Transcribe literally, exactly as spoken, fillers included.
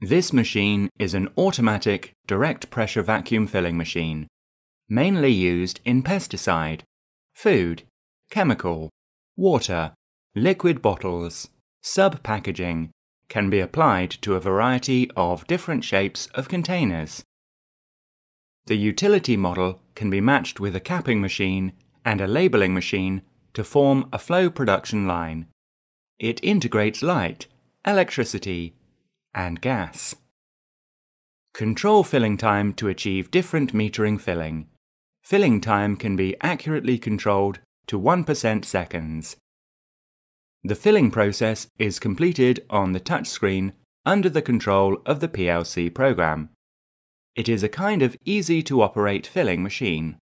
This machine is an automatic direct pressure vacuum filling machine, mainly used in pesticide, food, chemical, water, liquid bottles, sub-packaging, can be applied to a variety of different shapes of containers. The utility model can be matched with a capping machine and a labeling machine to form a flow production line. It integrates light, electricity, and gas. Control filling time to achieve different metering filling. Filling time can be accurately controlled to one percent seconds. The filling process is completed on the touchscreen under the control of the P L C program. It is a kind of easy-to-operate filling machine.